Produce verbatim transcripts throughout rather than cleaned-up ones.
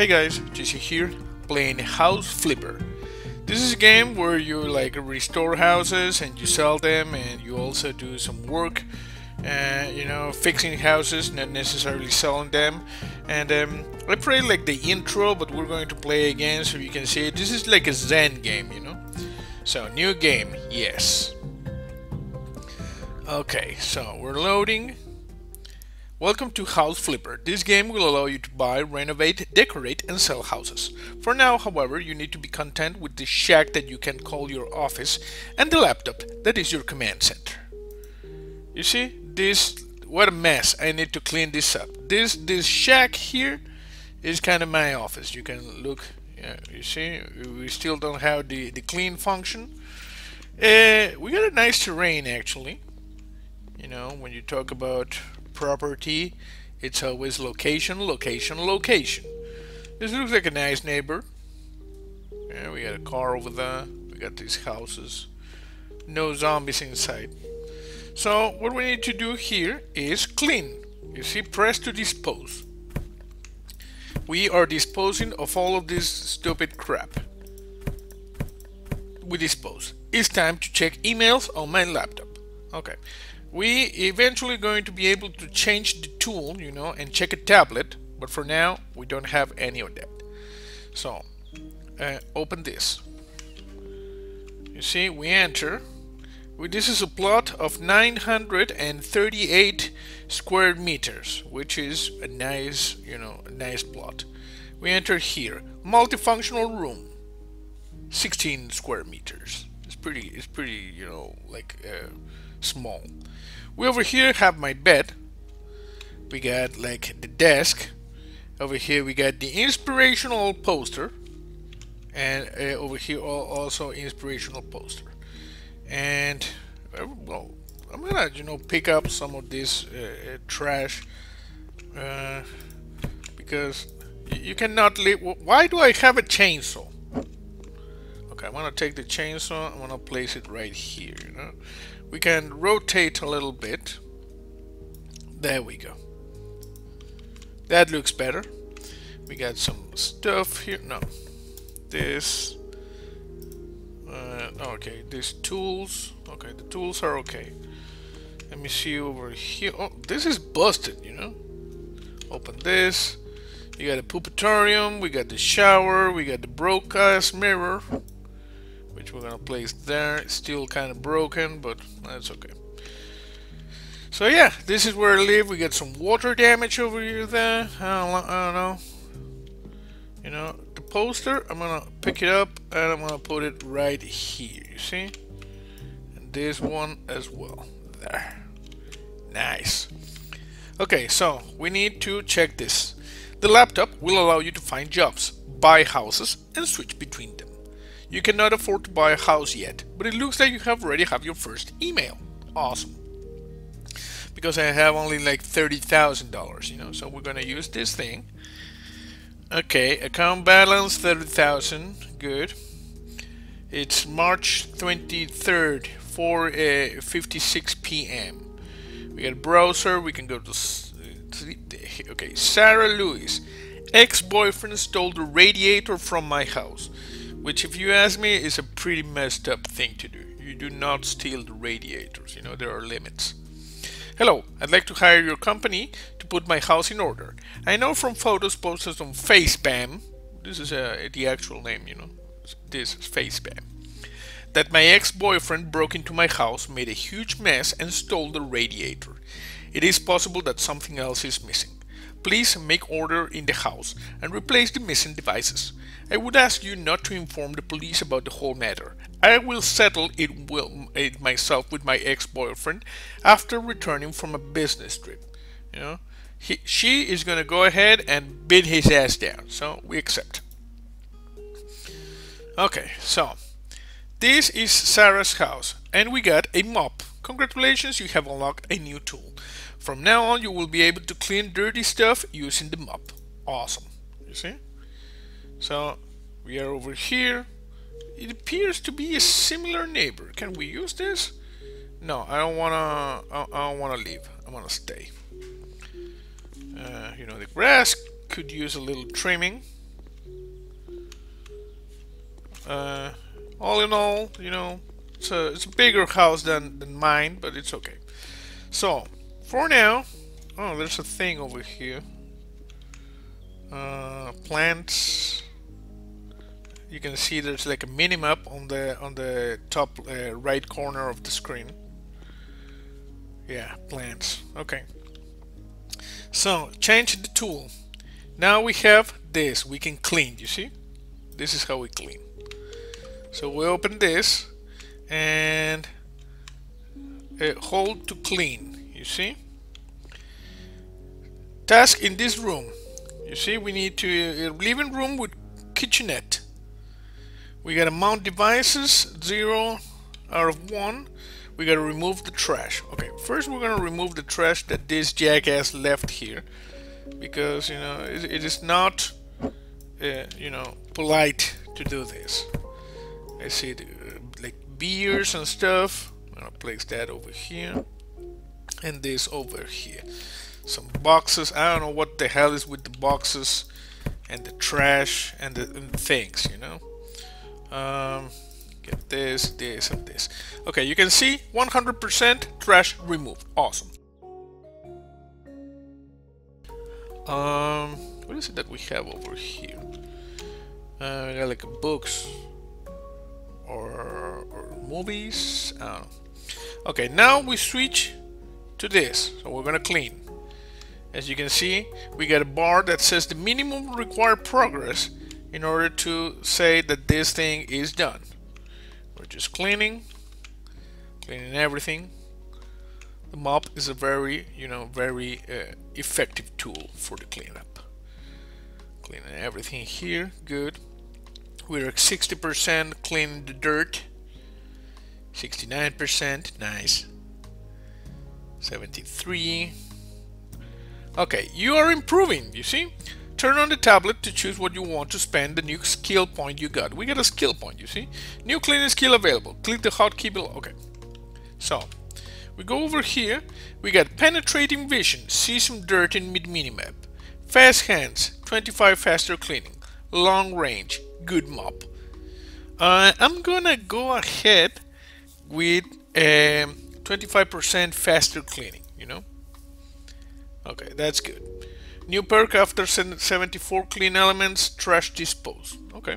Hey guys, J C here, playing House Flipper. This is a game where you like restore houses and you sell them, and you also do some work, uh, you know, fixing houses, not necessarily selling them. And um, I played like the intro, but we're going to play again so you can see it. This is like a Zen game, you know. So new game, yes. Okay, so we're loading. Welcome to House Flipper. This game will allow you to buy, renovate, decorate, and sell houses. For now, however, you need to be content with the shack that you can call your office and the laptop that is your command center. You see, this, what a mess. I need to clean this up. This this shack here is kind of my office. You can look, yeah, you see, we still don't have the, the clean function. Uh, we got a nice terrain, actually. You know, when you talk about property, it's always location, location, location. This looks like a nice neighbor. Yeah, we got a car over there. We got these houses. No zombies inside. So what we need to do here is clean. You see, press to dispose. We are disposing of all of this stupid crap. We dispose. It's time to check emails on my laptop. Okay. We eventually going to be able to change the tool, you know, and check a tablet, but for now we don't have any of that. So uh, open this. You see, we enter. We, this is a plot of nine hundred thirty-eight square meters, which is a nice, you know, a nice plot. We enter here, multifunctional room, sixteen square meters. It's pretty. It's pretty, you know, like. Uh, small. We over here have my bed. We got like the desk. Over here we got the inspirational poster, and uh, over here also inspirational poster. And uh, well, I'm gonna, you know, pick up some of this uh, trash uh, because you cannot live. Why do I have a chainsaw? Okay, I'm gonna take the chainsaw. I'm gonna place it right here. You know. We can rotate a little bit. There we go. That looks better. We got some stuff here. No. This. Uh, okay. These tools. Okay. The tools are okay. Let me see over here. Oh, this is busted, you know. Open this. You got a poopatorium. We got the shower. We got the broadcast mirror, which we're gonna place there. It's still kind of broken, but that's okay. So yeah, this is where I live. We got some water damage over here there. I don't, I don't know. You know, the poster, I'm gonna pick it up and I'm gonna put it right here, you see? And this one as well, there. Nice. Okay, so we need to check this. The laptop will allow you to find jobs, buy houses, and switch between them. You cannot afford to buy a house yet, but it looks like you have already have your first email. Awesome. Because I have only like thirty thousand dollars, you know, so we're gonna use this thing. Okay, account balance thirty thousand, good. It's March twenty-third, four fifty-six p m We got a browser, we can go to, okay, Sarah Lewis. Ex-boyfriend stole the radiator from my house. Which, if you ask me, is a pretty messed up thing to do. You do not steal the radiators, you know, there are limits. Hello, I'd like to hire your company to put my house in order. I know from photos posted on FacePam, this is uh, the actual name, you know, this is FacePam, that my ex-boyfriend broke into my house, made a huge mess, and stole the radiator. It is possible that something else is missing. Please make order in the house and replace the missing devices. I would ask you not to inform the police about the whole matter. I will settle it, will, it myself with my ex-boyfriend after returning from a business trip. You know, he, she is going to go ahead and beat his ass down. So we accept. Okay, so this is Sarah's house, and we got a mop. Congratulations, you have unlocked a new tool. From now on, you will be able to clean dirty stuff using the mop. Awesome. You see? So, we are over here. It appears to be a similar neighbor. Can we use this? No, I don't wanna, I don't wanna leave. I wanna stay. Uh, you know, the grass could use a little trimming. Uh, all in all, you know, it's a, it's a bigger house than, than mine, but it's okay. So, for now... Oh, there's a thing over here. Uh, plants. You can see there's like a mini-map on the, on the top uh, right corner of the screen. Yeah, plants. Okay. So, change the tool. Now we have this. We can clean, you see? This is how we clean. So we open this and uh, hold to clean, you see? Task in this room. You see, we need to uh, living room with kitchenette. We gotta mount devices, zero out of one. We gotta remove the trash. Okay, first we're gonna remove the trash that this jackass left here, because you know it, it is not uh, you know, polite to do this. I see the, uh, like beers and stuff. I'm gonna place that over here and this over here. Some boxes. I don't know what the hell is with the boxes and the trash and the and things, you know. Um, get this, this, and this. Okay, you can see one hundred percent trash removed. Awesome. Um, what is it that we have over here? Uh, we got like books or, or movies. I don't know. Okay, now we switch to this. So we're gonna clean. As you can see, we got a bar that says the minimum required progress in order to say that this thing is done. We're just cleaning, cleaning everything. The mop is a very, you know, very uh, effective tool for the cleanup. Cleaning everything here, good. We're at sixty percent cleaning the dirt, sixty-nine percent, nice, seventy-three. Okay, you are improving, you see? Turn on the tablet to choose what you want to spend the new skill point you got. We got a skill point, you see? New cleaning skill available. Click the hotkey below. Okay. So, we go over here. We got penetrating vision. See some dirt in mid-minimap. Fast hands. twenty-five faster cleaning. Long range. Good mop. Uh, I'm gonna go ahead with um, twenty-five percent faster cleaning, you know? Okay, that's good. New perk after seventy-four clean elements, trash dispose. Okay.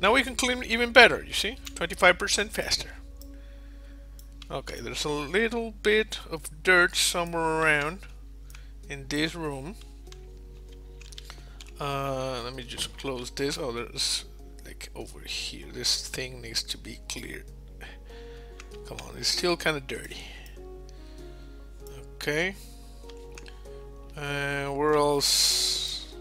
Now we can clean even better, you see? twenty-five percent faster. Okay, there's a little bit of dirt somewhere around in this room. Uh, let me just close this. Oh, there's like over here. This thing needs to be cleared. Come on, it's still kind of dirty. Okay. Uh, where else?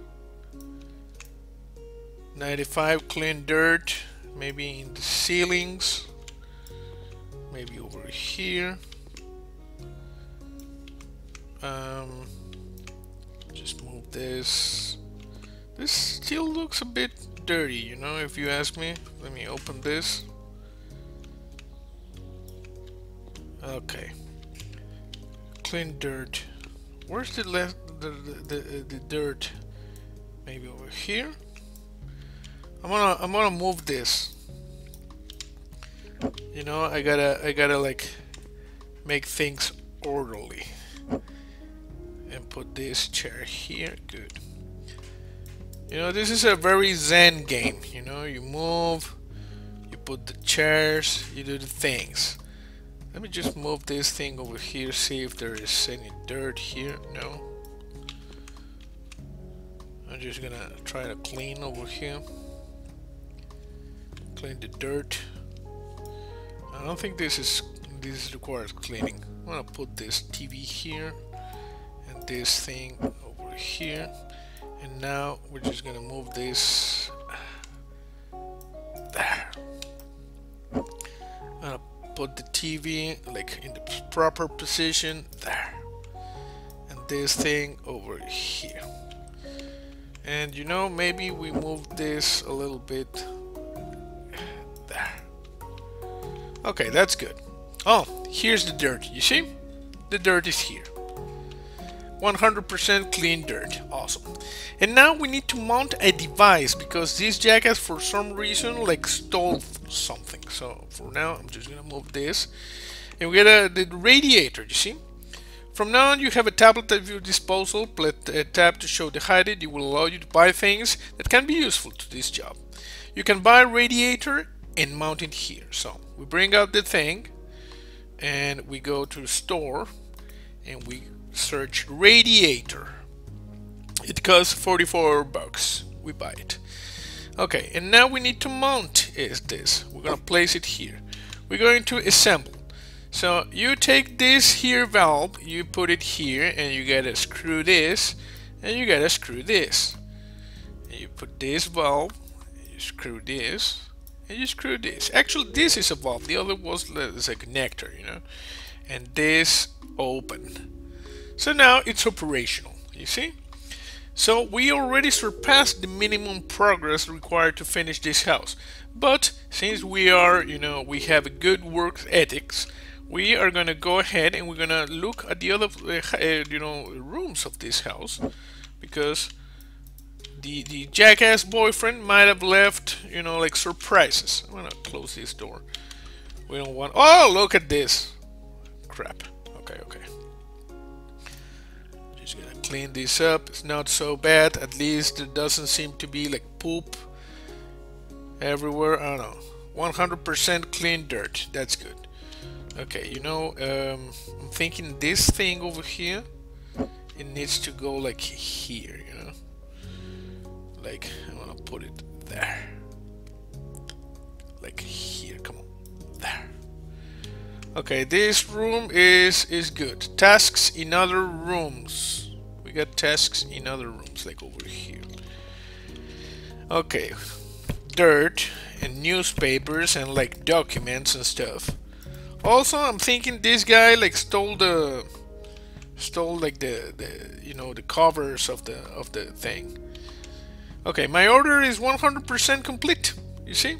ninety-five clean dirt, maybe in the ceilings, maybe over here. Um, just move this. This still looks a bit dirty, you know, if you ask me. Let me open this. Okay. Clean dirt. Where's the left the, the, the, the dirt? Maybe over here. I'm gonna I'm gonna move this. You know, I gotta I gotta like make things orderly. And put this chair here. Good. You know, this is a very zen game. You know, you move, you put the chairs, you do the things. Let me just move this thing over here, see if there is any dirt here. No. I'm just gonna try to clean over here. Clean the dirt. I don't think this is this requires cleaning. I'm gonna put this T V here and this thing over here. And now we're just gonna move this there. Uh, Put the T V like in the proper position there, and this thing over here. And you know, maybe we move this a little bit there. Okay, that's good. Oh, here's the dirt. You see, the dirt is here. one hundred percent clean dirt. Awesome. And now we need to mount a device because this jackass for some reason like stole something. So for now I'm just gonna move this, and we got a the radiator, you see. From now on, you have a tablet at your disposal. Tap to show the hidden. It will allow you to buy things that can be useful to this job. You can buy a radiator and mount it here. So we bring out the thing and we go to store and we search radiator. It costs forty-four bucks. We buy it. Okay, and now we need to mount is this. We're gonna place it here. We're going to assemble. So you take this here valve, you put it here, and you gotta screw this, and you gotta screw this. And you put this valve, and you screw this, and you screw this. Actually, this is a valve. The other was a connector, you know. And this open. So now it's operational. You see? So we already surpassed the minimum progress required to finish this house. But since we are, you know, we have a good work ethics. We are gonna go ahead and we're gonna look at the other, uh, you know, rooms of this house, because the the jackass boyfriend might have left, you know, like surprises. I'm gonna close this door. We don't want. Oh, look at this! Crap. Okay, okay. Just gonna clean this up. It's not so bad. At least it doesn't seem to be like poop everywhere. I don't know. one hundred percent clean dirt. That's good. Okay, you know, um, I'm thinking this thing over here, it needs to go like here, you know, like I'm gonna put it there, like here, come on, there. Okay, this room is, is good. Tasks in other rooms, we got tasks in other rooms, like over here. Okay, dirt and newspapers and like documents and stuff. Also, I'm thinking this guy like stole the stole like the, the you know the covers of the of the thing. Okay, my order is one hundred percent complete. You see,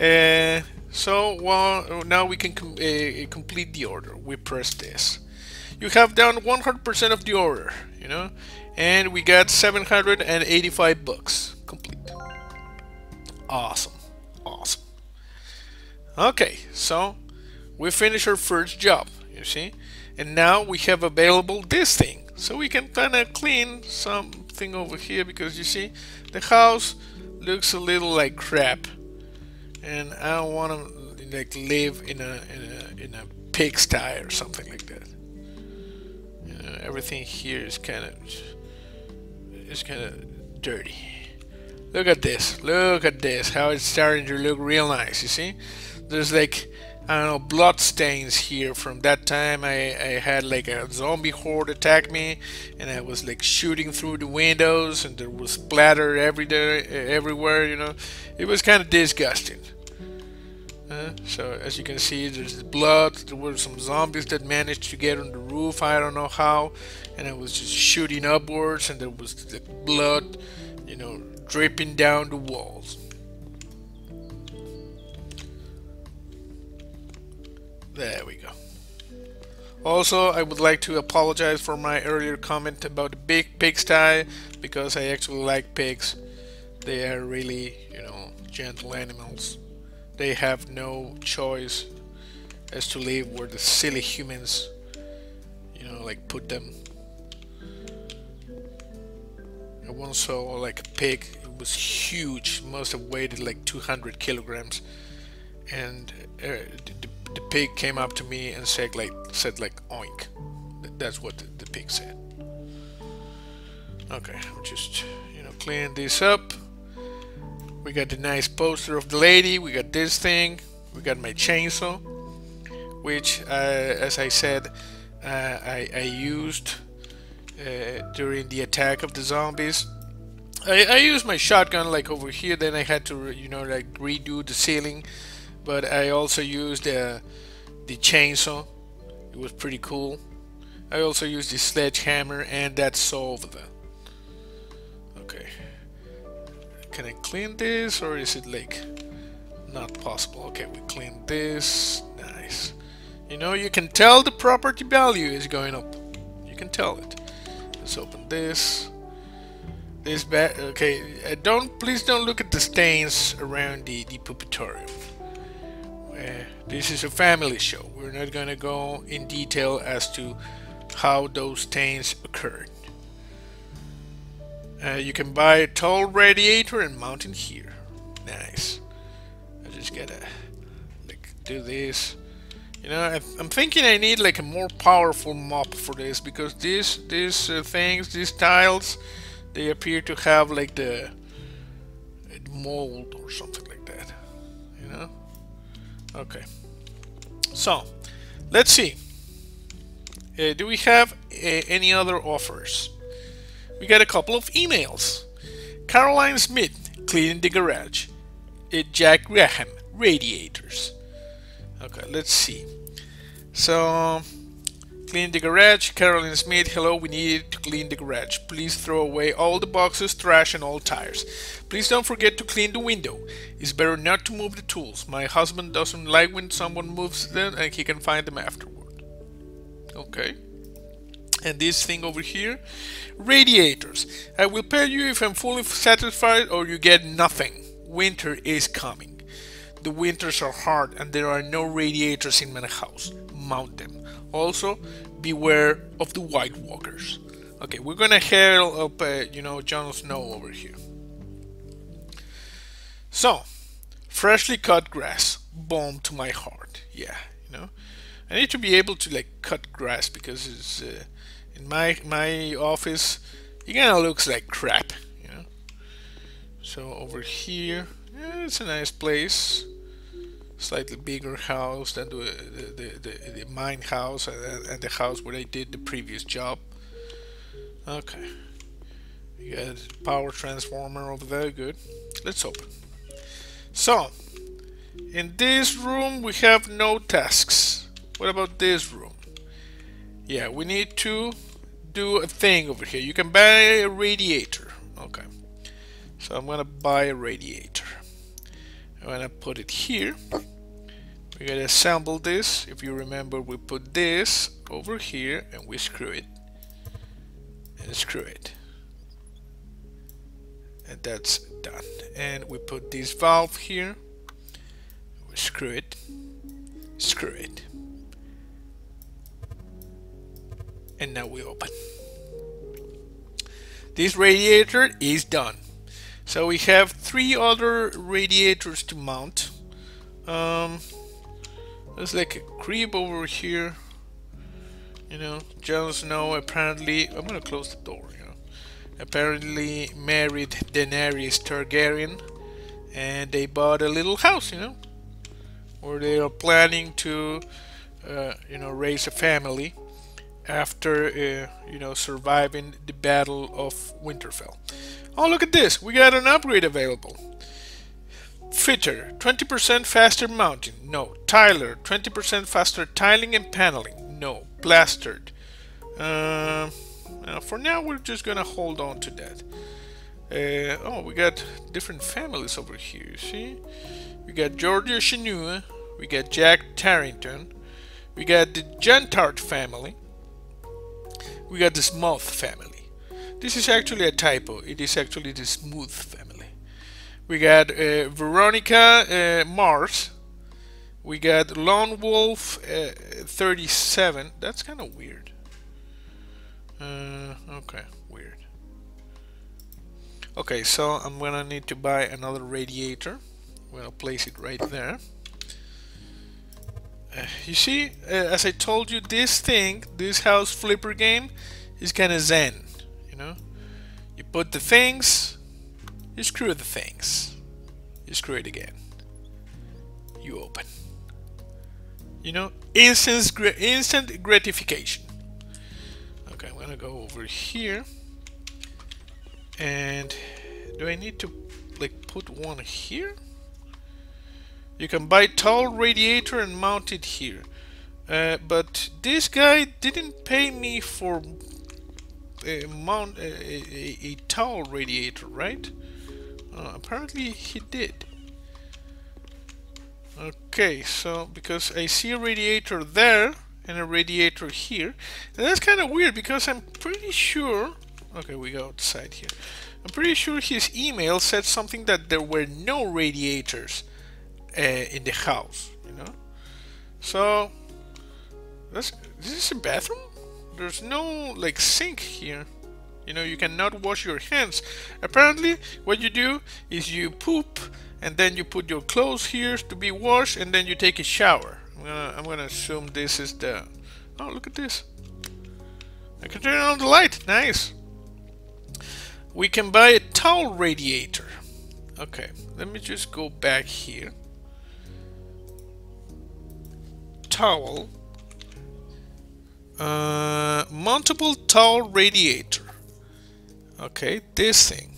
uh, so well now we can com uh, complete the order. We press this. You have done one hundred percent of the order. You know, and we got seven hundred eighty-five bucks complete. Awesome, awesome. Okay, so. We finish our first job, you see, and now we have available this thing, so we can kind of clean something over here, because you see the house looks a little like crap, and I don't want to like live in a in a, in a pigsty or something like that. You know, everything here is kind of is kind of dirty. Look at this! Look at this! How it's starting to look real nice. You see, there's like. I don't know, blood stains here from that time I, I had like a zombie horde attack me, and I was like shooting through the windows, and there was splatter every day, everywhere, you know. It was kind of disgusting. Uh, so as you can see, there's blood. There were some zombies that managed to get on the roof, I don't know how, and I was just shooting upwards, and there was like blood, you know, dripping down the walls. There we go. Also, I would like to apologize for my earlier comment about the big pigsty, because I actually like pigs. They are really, you know, gentle animals. They have no choice as to live where the silly humans, you know, like put them. I once saw like a pig. It was huge. It must have weighed like two hundred kilograms, and uh, the The pig came up to me and said like said like oink. That's what the, the pig said. Okay, I'm just, you know, clean this up. We got the nice poster of the lady. We got this thing. We got my chainsaw, which uh, as I said, uh, I, I used uh, during the attack of the zombies. I, I used my shotgun like over here. Then I had to, you know, like redo the ceiling. But I also used uh, the chainsaw. It was pretty cool. I also used the sledgehammer and that saw over there. Okay. Can I clean this, or is it like not possible? Okay, we clean this. Nice. You know, you can tell the property value is going up. You can tell it. Let's open this. This bad. Okay, uh, don't please don't look at the stains around the the puppetorium. Uh, this is a family show. We're not gonna go in detail as to how those stains occurred. Uh, you can buy a tall radiator and mount it here. Nice. I just gotta like do this. You know, I, I'm thinking I need like a more powerful mop for this, because these these uh, things, these tiles, they appear to have like the mold or something like that, you know. Okay, so let's see. Uh, do we have uh, any other offers? We got a couple of emails. Caroline Smith, cleaning the garage. Uh, Jack Graham, radiators. Okay, let's see. So, clean the garage. Caroline Smith, hello, we need to clean the garage. Please throw away all the boxes, trash, and all tires. Please don't forget to clean the window. It's better not to move the tools. My husband doesn't like when someone moves them, and he can find them afterward. Okay. And this thing over here, radiators. I will pay you if I'm fully satisfied, or you get nothing. Winter is coming. The winters are hard, and there are no radiators in my house. Mount them. Also, beware of the White Walkers. Okay, we're gonna hail up, uh, you know, Jon Snow over here. So, freshly cut grass, balm to my heart. Yeah, you know, I need to be able to like cut grass, because it's uh, in my my office. It kind of looks like crap, you know. So over here, yeah, it's a nice place. Slightly bigger house than the the, the, the mine house and, and the house where I did the previous job. Okay, you got power transformer over there. Good. Let's open. So, in this room we have no tasks. What about this room? Yeah, we need to do a thing over here. You can buy a radiator. Okay, so I'm gonna buy a radiator. I'm gonna put it here. We're gonna assemble this. If you remember, we put this over here and we screw it and screw it, and that's done. And we put this valve here, we screw it, screw it, and now we open. This radiator is done. So we have three other radiators to mount. Um, there's like a creep over here, you know. Jon Snow apparently, I'm gonna close the door, you know, apparently married Daenerys Targaryen, and they bought a little house, you know, where they are planning to, uh, you know, raise a family after, uh, you know, surviving the Battle of Winterfell. Oh, look at this, we got an upgrade available. Fitter, twenty percent faster mounting. No. Tiler, twenty percent faster tiling and paneling. No. Plastered. Uh, uh, for now, we're just gonna hold on to that. Uh, oh, we got different families over here, see? We got Georgia Chenue, we got Jack Tarrington, we got the Gentart family, we got the Smooth family. This is actually a typo. It is actually the Smooth family. We got uh, Veronica uh, Mars. We got Lone Wolf uh, thirty-seven. That's kind of weird. Uh, okay, weird. Okay, so I'm gonna need to buy another radiator. I'm gonna place it right there. Uh, you see, uh, as I told you, this thing, this House Flipper game, is kind of zen. You know, you put the things, you screw the things, you screw it again, you open. You know, instant grat instant gratification. Okay, I'm gonna go over here. And do I need to like put one here? You can buy tall radiator and mount it here. Uh, but this guy didn't pay me for A, mount, a, a, a tall radiator, right? Uh, apparently he did. Okay, so because I see a radiator there and a radiator here, and that's kind of weird because I'm pretty sure. Okay, we go outside here. I'm pretty sure his email said something that there were no radiators uh, in the house, you know? So, that's, this is a bathroom? There's no, like, sink here. You know, you cannot wash your hands. Apparently, what you do is you poop, and then you put your clothes here to be washed, and then you take a shower. I'm gonna, I'm gonna assume this is the... Oh, look at this. I can turn on the light. Nice. We can buy a towel radiator. Okay, let me just go back here. Towel. Uh, mountable towel radiator. Okay, this thing.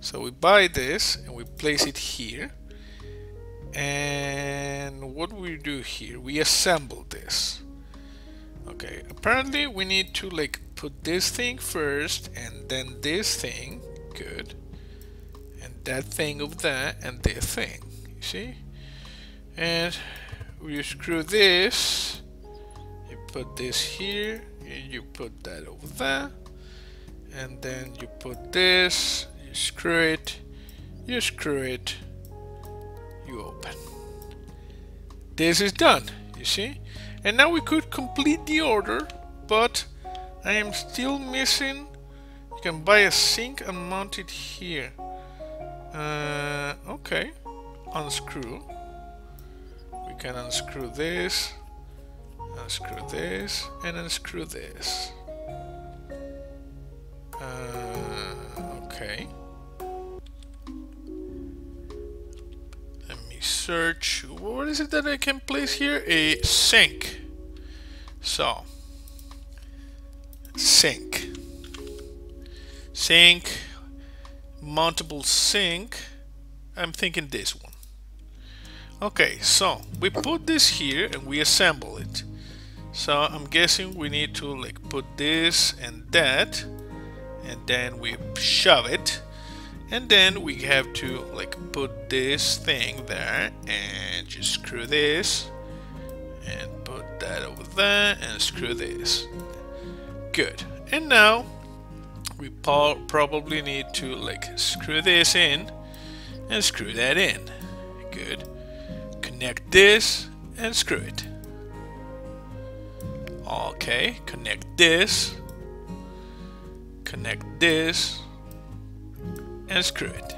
So we buy this and we place it here. And what do we do here? We assemble this. Okay, apparently we need to like put this thing first and then this thing. Good. And that thing of that and this thing. You see? And we screw this. You put this here. And you put that over there. And then you put this, you screw it, you screw it, you open. This is done, you see? And now we could complete the order, but I am still missing. You can buy a sink and mount it here. Uh, okay, unscrew. We can unscrew this, unscrew this, and unscrew this. Uh, okay. Let me search. What is it that I can place here? A sink. So, sink. Sink. Mountable sink. I'm thinking this one. Okay, so we put this here and we assemble it. So I'm guessing we need to like put this and that. And then we shove it, and then we have to like put this thing there and just screw this and put that over there and screw this. Good. And now we probably need to like screw this in and screw that in. Good. Connect this and screw it. Okay, connect this. Connect this and screw it.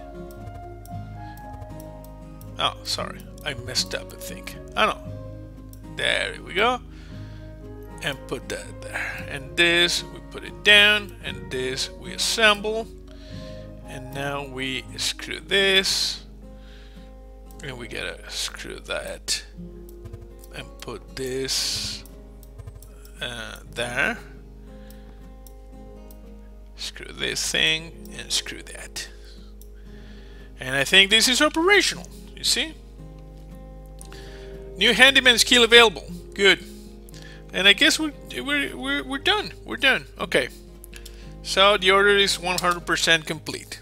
Oh, sorry, I messed up. I think. I know. There we go. And put that there. And this we put it down. And this we assemble. And now we screw this. And we gotta screw that. And put this uh, there. Screw this thing and screw that. And I think this is operational, you see? New handyman skill available. Good. And I guess we're, we're, we're, we're done. We're done. Okay. So the order is one hundred percent complete.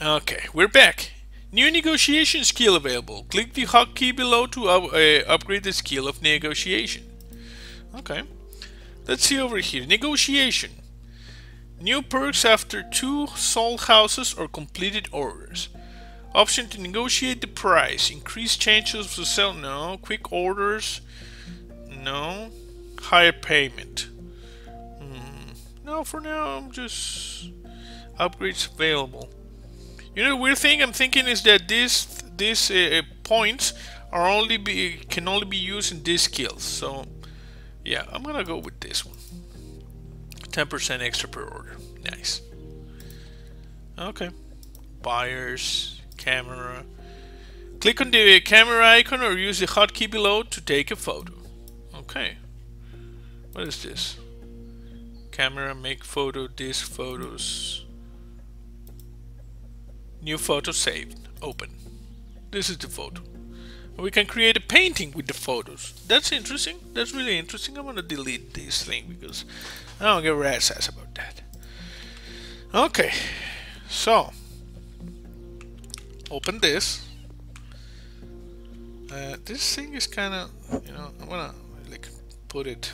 Okay, we're back. New negotiation skill available. Click the hotkey below to up, uh, upgrade the skill of negotiation. Okay. Let's see over here. Negotiation. New perks after two sold houses or completed orders. Option to negotiate the price. Increase chances to sell. No. Quick orders. No. Higher payment. Hmm. No, for now, I'm just... Upgrades available. You know, the weird thing I'm thinking is that these this, uh, points are only be, can only be used in these skills. So... yeah, I'm gonna go with this one. ten percent extra per order. Nice. Okay. Buyers, camera. Click on the camera icon or use the hotkey below to take a photo. Okay. What is this? Camera, make photo, these photos. New photo saved. Open. This is the photo. We can create a painting with the photos. That's interesting. That's really interesting. I'm gonna delete this thing because I don't give a rat's ass about that. Okay, so open this. Uh, this thing is kind of, you know, I'm gonna like put it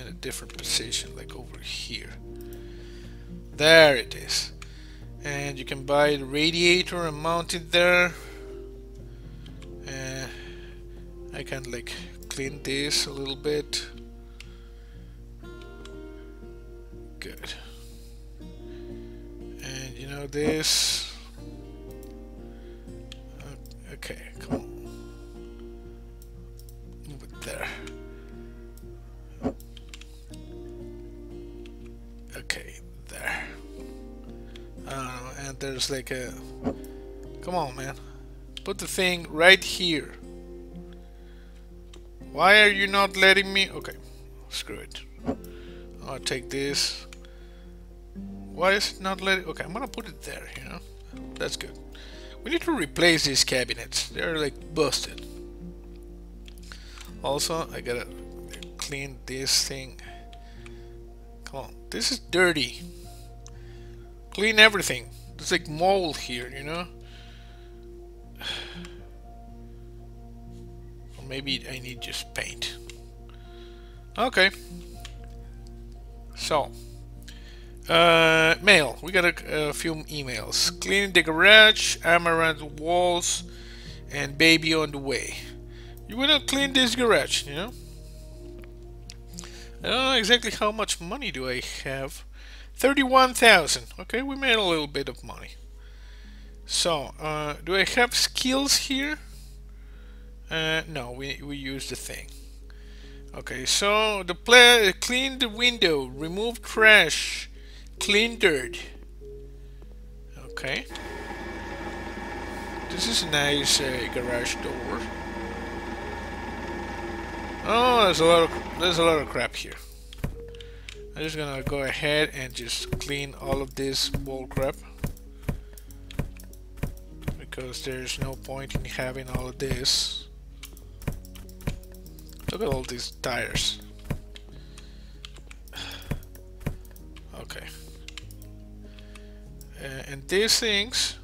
in a different position, like over here. There it is. And you can buy the radiator and mount it there. Uh, I can like clean this a little bit. Good. And you know this. Okay, come on. Move it there. Okay, there. Uh, and there's like a... Come on, man. Put the thing right here. Why are you not letting me? Okay, screw it. I'll take this. Why is it not letting? Okay, I'm gonna put it there, you know? That's good. We need to replace these cabinets. They're like busted. Also, I gotta clean this thing. Come on, this is dirty. Clean everything. There's like mold here, you know? Or maybe I need just paint. Okay. So, uh, mail. We got a, a few emails. Cleaning the garage, amaranth walls, and baby on the way. You will not clean this garage, you know? I don't know exactly how much money do I have. thirty-one thousand. Okay, we made a little bit of money. So, uh, do I have skills here? Uh, no, we, we use the thing. Okay, so the player clean the window, remove trash, clean dirt. Okay, this is a nice uh, garage door. Oh, there's a lot of there's a lot of crap here. I'm just gonna go ahead and just clean all of this bull crap because there's no point in having all of this. Look at all these tires. Okay. Uh, and these things,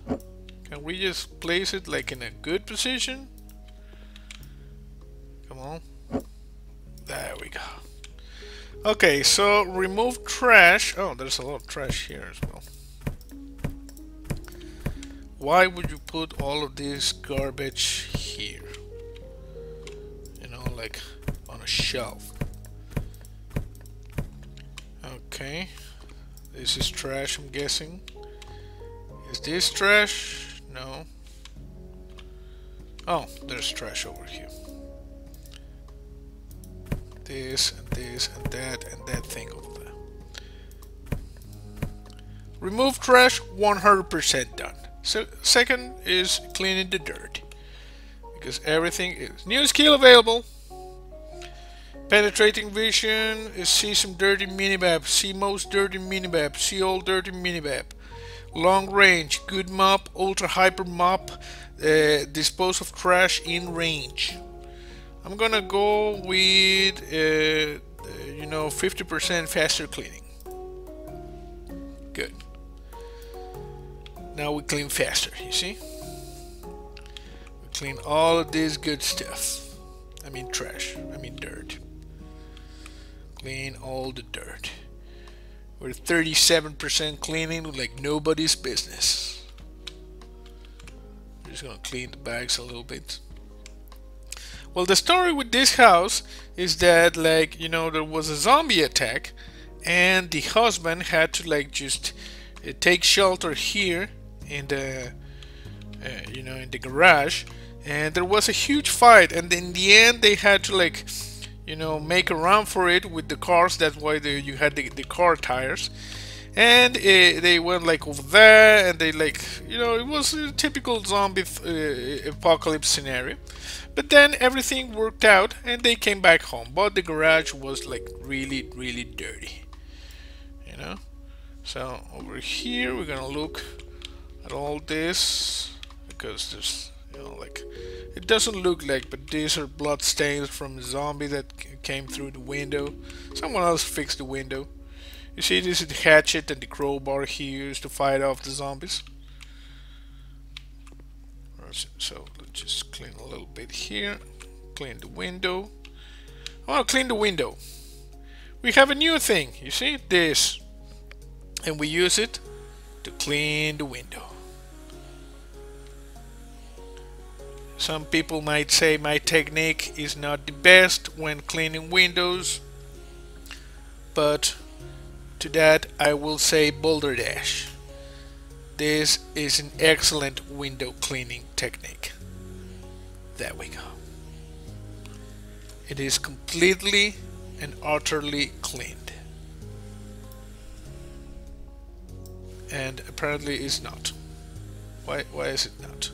can we just place it like in a good position? Come on. There we go. Okay, so remove trash. Oh, there's a lot of trash here as well. Why would you put all of this garbage here? Like on a shelf. Okay, this is trash, I'm guessing. Is this trash? No. Oh, there's trash over here. This and this and that and that thing over there. Remove trash, one hundred percent done. So second is cleaning the dirt because everything is new skill available. Penetrating vision is see some dirty minimap, see most dirty minimap, see all dirty minimap. Long range, good mop, ultra hyper mop, uh, dispose of trash in range. I'm gonna go with, uh, you know, fifty percent faster cleaning. Good. Now we clean faster, you see? We clean all of this good stuff. I mean trash, I mean dirt. Clean all the dirt. We're thirty-seven percent cleaning like nobody's business. I'm just gonna clean the bags a little bit. Well, the story with this house is that, like, you know, there was a zombie attack and the husband had to like just uh, take shelter here in the uh, you know, in the garage, and there was a huge fight, and in the end they had to like, you know, make a run for it with the cars. That's why they, you had the, the car tires, and uh, they went like over there, and they like, you know, it was a typical zombie uh, apocalypse scenario. But then everything worked out, and they came back home. But the garage was like really, really dirty, you know. So over here we're gonna look at all this because there's, you know, like, it doesn't look like, but these are blood stains from a zombie that came through the window. Someone else fixed the window. You see, this is the hatchet and the crowbar he used to fight off the zombies. So let's just clean a little bit here. Clean the window. I want to clean the window. We have a new thing. You see this? and we use it to clean the window. Some people might say my technique is not the best when cleaning windows, but to that I will say balderdash. This is an excellent window cleaning technique. There we go. It is completely and utterly cleaned. And apparently it's not. Why, why is it not?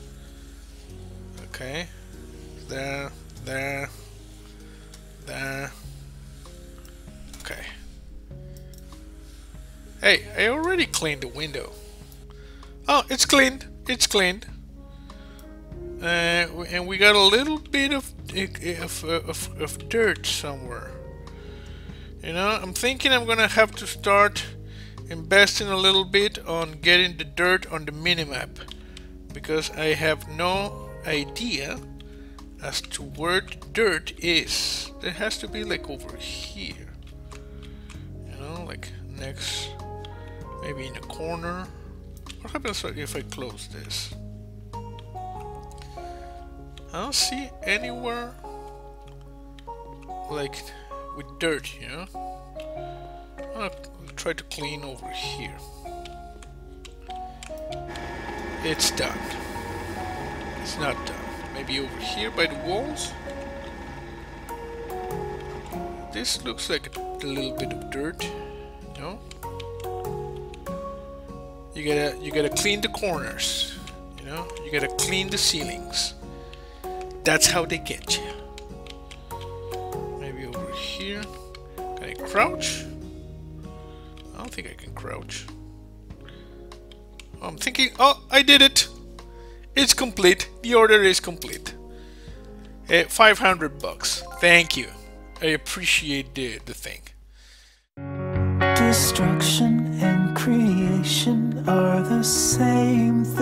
Okay. There, there, there. Okay. Hey, I already cleaned the window. Oh, it's cleaned. It's cleaned. Uh, and we got a little bit of of, of of dirt somewhere. You know, I'm thinking I'm gonna have to start investing a little bit on getting the dirt on the minimap, because I have no idea as to where the dirt is. There has to be like over here. You know, like next, maybe in a corner. What happens if I close this? I don't see anywhere like with dirt, you know. I'll try to clean over here. It's done. It's not done. Maybe over here by the walls. This looks like a little bit of dirt, no? You gotta you gotta clean the corners, you know, you gotta clean the ceilings. That's how they get you. Maybe over here. Can I crouch? I don't think I can crouch. I'm thinking, oh, I did it. It's complete. The order is complete. Uh, five hundred bucks. Thank you. I appreciate the, the thing. Destruction and creation are the same thing.